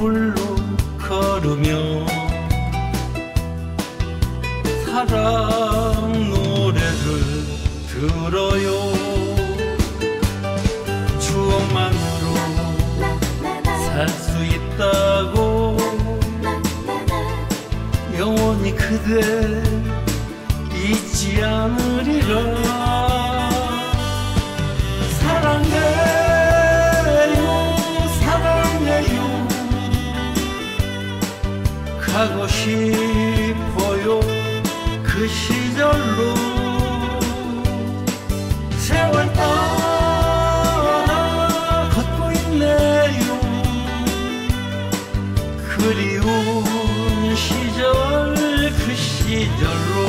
홀로 걸으며 사랑 노래를 들어요. 추억만으로 살 수 있다고 영원히 그대 잊지 않으리라. 사랑해요, 사랑해요, 가고 싶어요 그 시절로. 세월 따라 걷고 있네요 그리운 시절 그 시절로.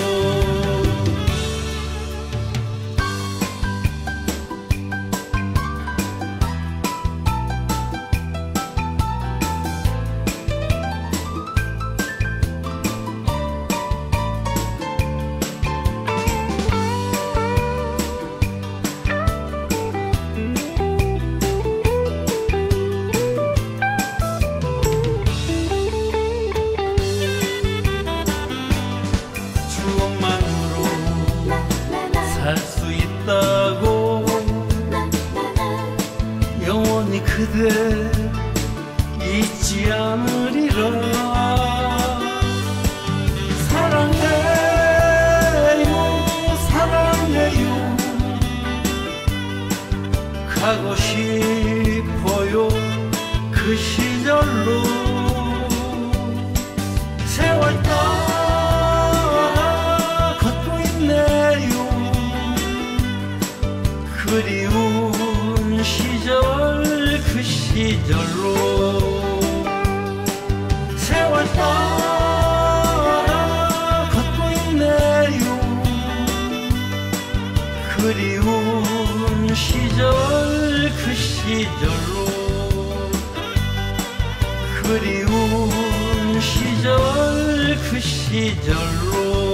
살 수 있다고 영원히 그대 잊지 않으리라. 사랑해요, 사랑해요, 가고 싶어요 그 시절로. 세월 따라 걷고 있네요 그리운 시절 그 시절로. 세월 따라 걷고 있네요 그리운 시절 그 시절로. 그리운 시절 그 시절로.